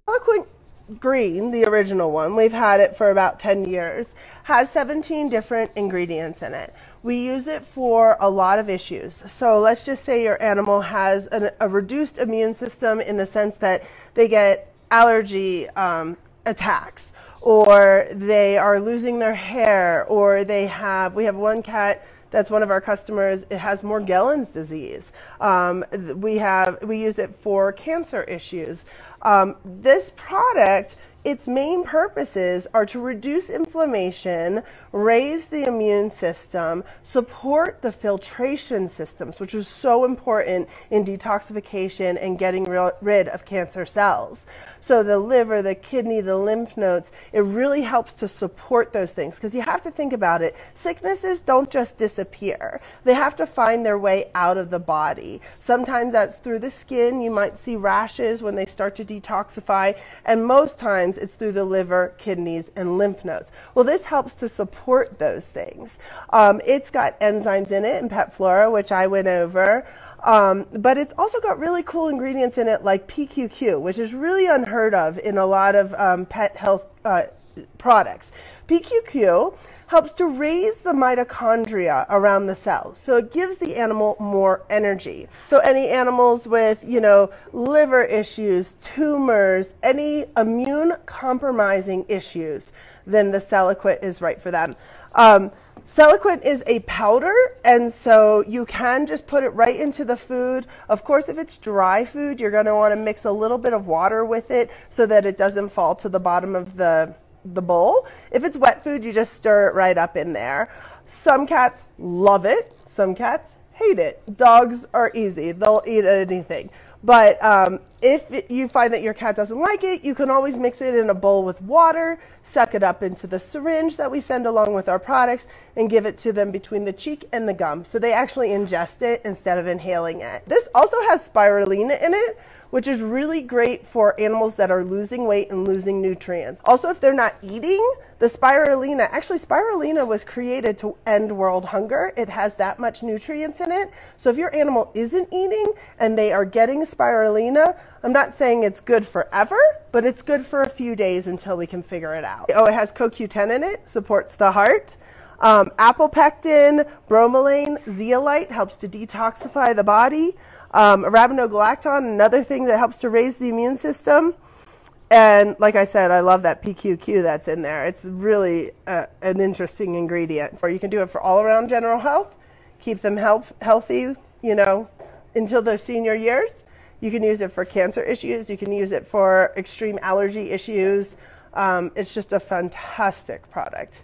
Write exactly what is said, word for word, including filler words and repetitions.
Celloquent Green, the original one, we've had it for about ten years, has seventeen different ingredients in it. We use it for a lot of issues. So let's just say your animal has an, a reduced immune system in the sense that they get allergy um, attacks, or they are losing their hair, or they have, we have one cat that's one of our customers, it has Morgellons disease. Um, we have, we use it for cancer issues. Um, this product, its main purposes are to reduce inflammation, raise the immune system, support the filtration systems, which is so important in detoxification and getting rid of cancer cells. So the liver, the kidney, the lymph nodes, it really helps to support those things, because you have to think about it. Sicknesses don't just disappear. They have to find their way out of the body. Sometimes that's through the skin. You might see rashes when they start to detoxify, and most times it's through the liver, kidneys, and lymph nodes. Well, this helps to support those things. Um, it's got enzymes in it and pet flora, which I went over. Um, but it's also got really cool ingredients in it like P Q Q, which is really unheard of in a lot of um, pet health uh, products. P Q Q helps to raise the mitochondria around the cells, so it gives the animal more energy. So any animals with, you know, liver issues, tumors, any immune compromising issues, then the Celloquent is right for them. Um, Celloquent is a powder, and so you can just put it right into the food. Of course, if it's dry food, you're going to want to mix a little bit of water with it so that it doesn't fall to the bottom of the the bowl. If it's wet food, you just stir it right up in there. Some cats love it. Some cats hate it. Dogs are easy. They'll eat anything. But um, if you find that your cat doesn't like it, you can always mix it in a bowl with water, suck it up into the syringe that we send along with our products, and give it to them between the cheek and the gum. So they actually ingest it instead of inhaling it. This also has spirulina in it, which is really great for animals that are losing weight and losing nutrients. Also, if they're not eating, the spirulina, actually spirulina was created to end world hunger. It has that much nutrients in it. So if your animal isn't eating and they are getting spirulina, I'm not saying it's good forever, but it's good for a few days until we can figure it out. Oh, it has C o Q ten in it, supports the heart. Um, apple pectin, bromelain, zeolite helps to detoxify the body. Um, arabinogalactone, another thing that helps to raise the immune system. And like I said, I love that P Q Q that's in there. It's really uh, an interesting ingredient. Or you can do it for all around general health, keep them health, healthy, you know, until their senior years. You can use it for cancer issues. You can use it for extreme allergy issues. Um, it's just a fantastic product.